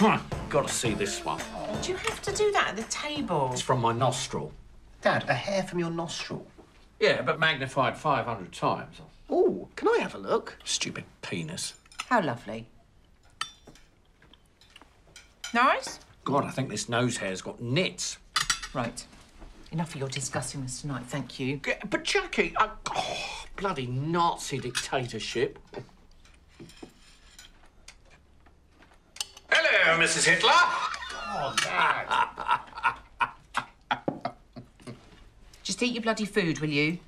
Gotta see this one. Do you have to do that at the table? It's from my nostril. Dad, a hair from your nostril? Yeah, but magnified 500 times. Oh, can I have a look? Stupid penis. How lovely. Nice? God, I think this nose hair's got nits. Right. Enough of your discussing us tonight, thank you. Yeah, but Jackie, oh, bloody Nazi dictatorship. Hello, Mrs. Hitler. Oh, Dad. Just eat your bloody food, will you?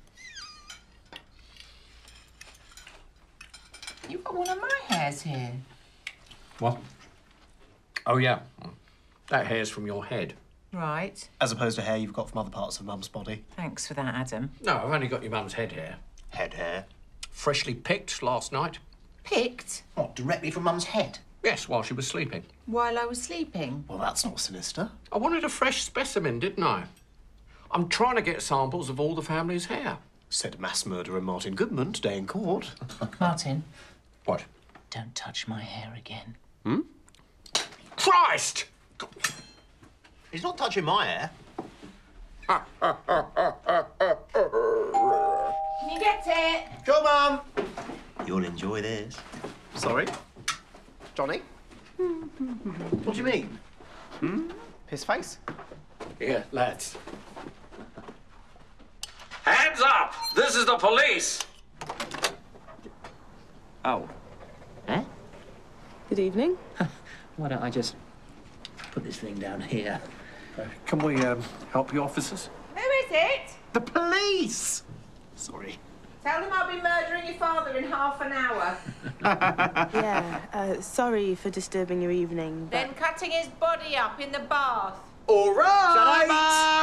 You've got one of my hairs here. What? Oh, yeah. That hair's from your head. Right. As opposed to hair you've got from other parts of Mum's body. Thanks for that, Adam. No, I've only got your Mum's head hair. Head hair? Freshly picked last night. Picked? What, directly from Mum's head? Yes, while she was sleeping. While I was sleeping? Well, that's not sinister. I wanted a fresh specimen, didn't I? I'm trying to get samples of all the family's hair. Said mass murderer Martin Goodman today in court. Martin. What? Don't touch my hair again. Hmm? Christ! He's not touching my hair. Can you get it? Go, Mum. You'll enjoy this. Sorry? Johnny? What do you mean? Hmm? Piss face? Yeah, lads. Hands up! This is the police! Oh. Eh? Good evening. Why don't I just put this thing down here? Can we help you, officers? Who is it? The police! Sorry. Tell them I'll be murdering your father in half an hour. Yeah, sorry for disturbing your evening. But... Then cutting his body up in the bath. All right! Shut up, Mum!